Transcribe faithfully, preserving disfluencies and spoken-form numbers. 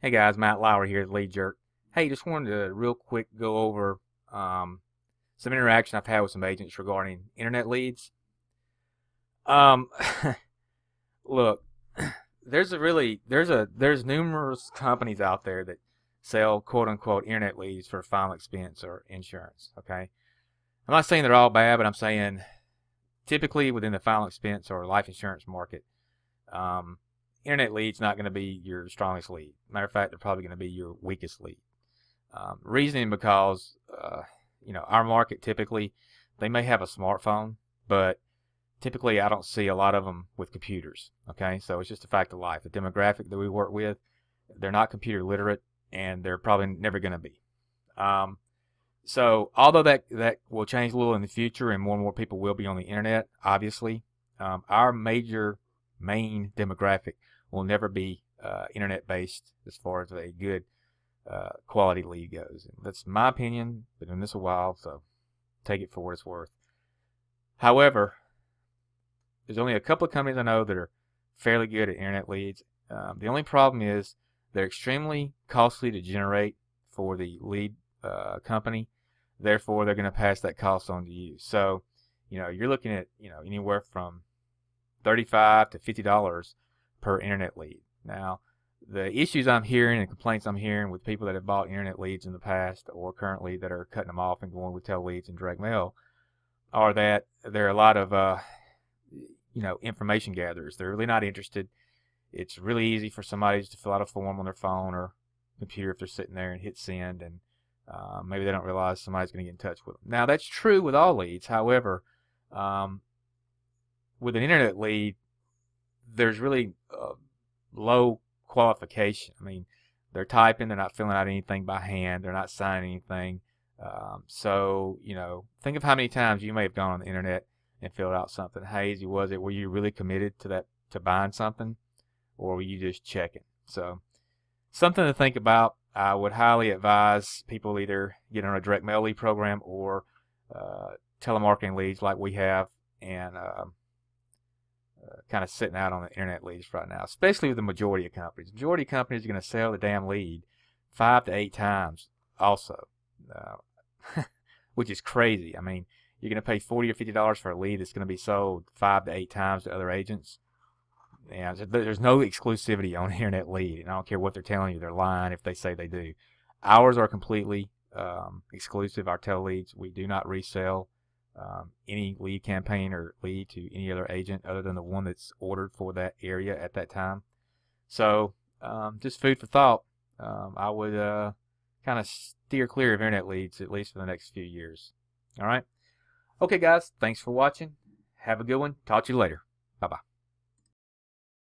Hey guys, Matt Lowery here at The Lead Jerk. Hey, just wanted to real quick go over um, some interaction I've had with some agents regarding internet leads. Um, look, there's a really there's a there's numerous companies out there that sell quote unquote internet leads for final expense or insurance. Okay, I'm not saying they're all bad, but I'm saying typically within the final expense or life insurance market. Um, Internet lead's not going to be your strongest lead. Matter of fact, they're probably going to be your weakest lead. Um, reasoning because, uh, you know, our market typically, they may have a smartphone, but typically I don't see a lot of them with computers. Okay, so it's just a fact of life. The demographic that we work with, they're not computer literate, and they're probably never going to be. Um, so although that, that will change a little in the future and more and more people will be on the internet, obviously, um, our major main demographic will never be uh, internet-based as far as a good uh, quality lead goes. And that's my opinion. Been doing this a while, so take it for what it's worth. However, there's only a couple of companies I know that are fairly good at internet leads. Um, the only problem is they're extremely costly to generate for the lead uh, company. Therefore, they're going to pass that cost on to you. So, you know, you're looking at you know anywhere from thirty-five dollars to fifty dollars per internet lead. Now, the issues I'm hearing and complaints I'm hearing with people that have bought internet leads in the past or currently that are cutting them off and going with tele leads and direct mail are that there are a lot of, uh, you know, information gatherers. They're really not interested. It's really easy for somebody just to fill out a form on their phone or computer if they're sitting there and hit send, and uh, maybe they don't realize somebody's going to get in touch with them. Now, that's true with all leads. However, um, with an internet lead, there's really uh, low qualification. I mean, they're typing, they're not filling out anything by hand, they're not signing anything. Um, so, you know, think of how many times you may have gone on the internet and filled out something. How easy was it? Were you really committed to that, to buying something, or were you just checking? So, something to think about. I would highly advise people either get on a direct mail lead program or uh, telemarketing leads like we have, and uh, Uh, kind of sitting out on the internet leads right now, especially with the majority of companies. The majority of companies are going to sell the damn lead five to eight times also, uh, which is crazy. I mean, you're going to pay forty dollars or fifty dollars for a lead that's going to be sold five to eight times to other agents. Yeah, there's no exclusivity on internet lead, and I don't care what they're telling you. They're lying if they say they do. Ours are completely um, exclusive, our tele leads. We do not resell Um, any lead campaign or lead to any other agent other than the one that's ordered for that area at that time. So um, just food for thought. Um, I would uh, kind of steer clear of internet leads, at least for the next few years. All right. Okay, guys. Thanks for watching. Have a good one. Talk to you later. Bye-bye.